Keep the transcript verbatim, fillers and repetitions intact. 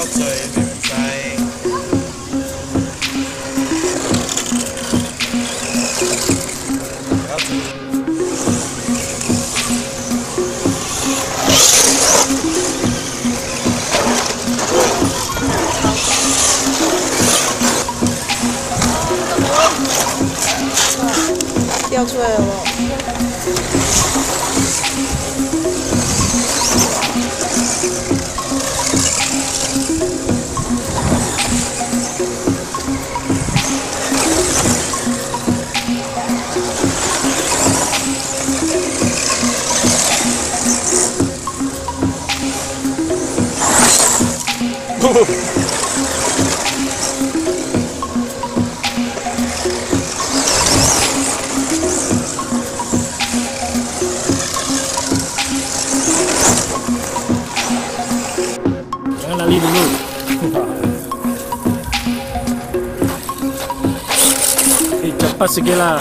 要追，你唔使。掉出来了哦。 来来，立正路。哎，吃饱些啦。